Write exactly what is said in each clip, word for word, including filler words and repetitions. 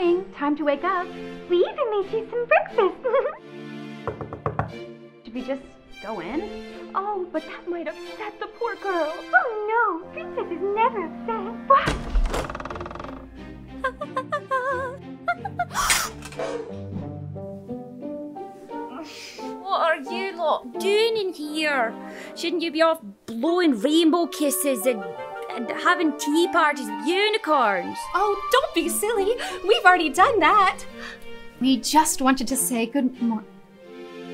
morning. Time to wake up. We even made you some breakfast. Should we just go in? Oh, but that might upset the poor girl. Oh no, Princess is never upset. What are you lot doing in here? Shouldn't you be off blowing rainbow kisses and and having tea parties with unicorns? Oh, don't be silly. We've already done that. We just wanted to say good morning,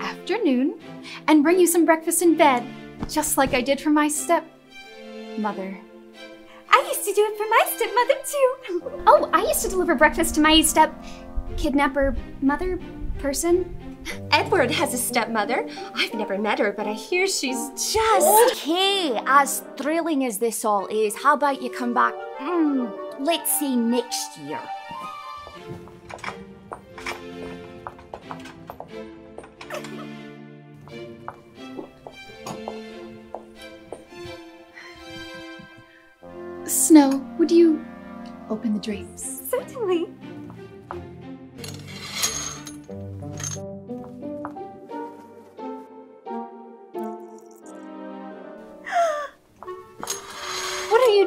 afternoon, and bring you some breakfast in bed, just like I did for my stepmother. I used to do it for my stepmother too. Oh, I used to deliver breakfast to my step-kidnapper mother person. Edward has a stepmother. I've never met her, but I hear she's just... Okay, as thrilling as this all is, how about you come back, mm, let's say next year. Snow, would you open the drapes? Certainly.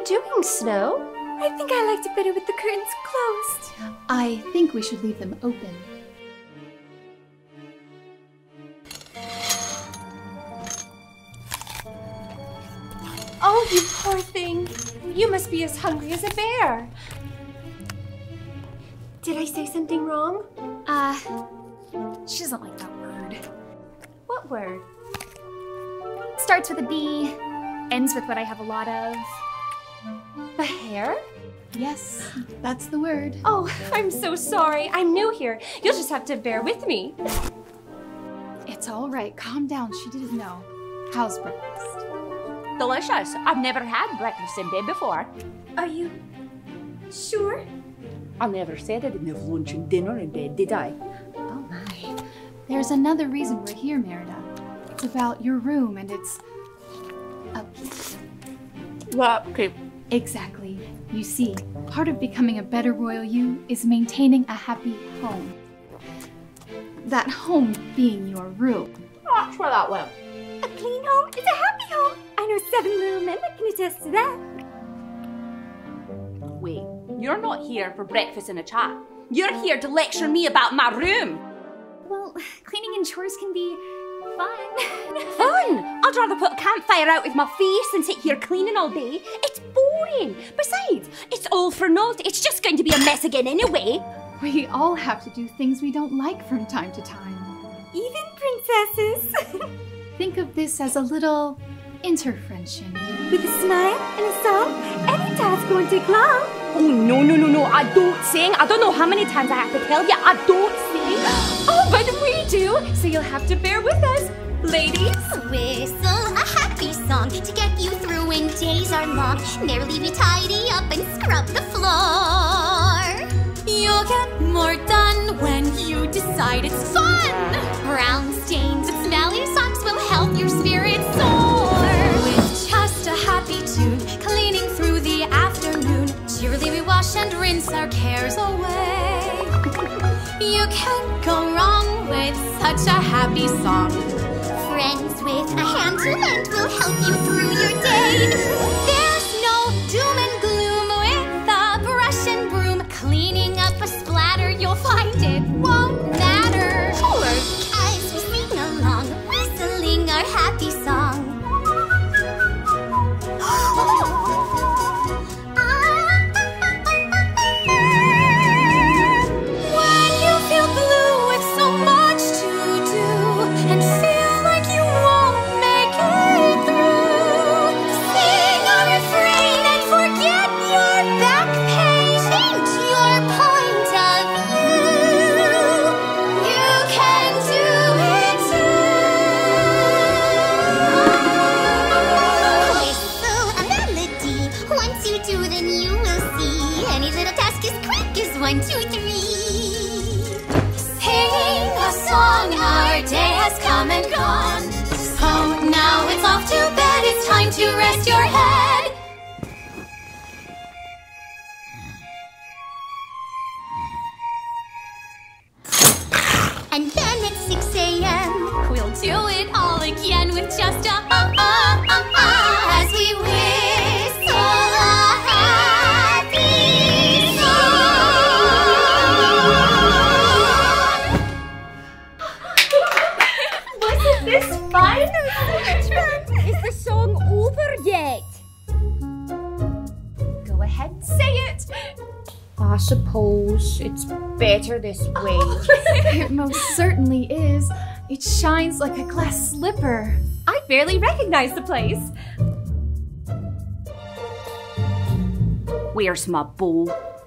Doing, Snow? I think I liked it better with the curtains closed. I think we should leave them open. Oh, you poor thing. You must be as hungry as a bear. Did I say something wrong? Uh, she doesn't like that word. What word? Starts with a B, ends with what I have a lot of. The hair? Yes, that's the word. Oh, I'm so sorry. I'm new here. You'll just have to bear with me. It's all right. Calm down. She didn't know. How's breakfast? Delicious. I've never had breakfast in bed before. Are you sure? I never said I didn't have lunch and dinner in bed, did I? Oh my. There's another reason we're here, Merida. It's about your room and it's upkeep. Well, okay. Exactly. You see, part of becoming a better royal you is maintaining a happy home. That home being your room. That's where that went. A clean home is a happy home. I know seven little men that can attest to that. Wait, you're not here for breakfast and a chat. You're here to lecture me about my room. Well, cleaning and chores can be fun. Fun? I'd rather put a campfire out with my face than sit here cleaning all day. It's boring. Besides, it's all for naught. It's just going to be a mess again anyway. We all have to do things we don't like from time to time. Even princesses. Think of this as a little interfriendship. With a smile and a song, any task won't take long. Oh, no, no, no, no. I don't sing. I don't know how many times I have to tell you. I don't sing. Oh, but we do. So you'll have to bear with us. Ladies, whistle a happy song to get you through when days are long. Merrily we tidy up and scrub the floor. You'll get more done when you decide it's fun. Brown stains and smelly socks will help your spirit soar. With just a happy tune, cleaning through the afternoon, cheerily we wash and rinse our cares away. You can't go wrong with such a happy song. Friends with a hand to lend will help you through your day. There's no doom and gloom with a brush and broom. Cleaning up a splatter, you'll find it won't matter. Work as we sing along, whistling our happy song. When you feel blue with so much to do and feel to rest your head. do it all again with just a ha ha ha ha as we whistle a happy song. Wasn't this fun? Is the song over yet? Go ahead, say it. I suppose it's better this way. It most certainly is. It shines like a glass slipper. I barely recognize the place. Where's my bow?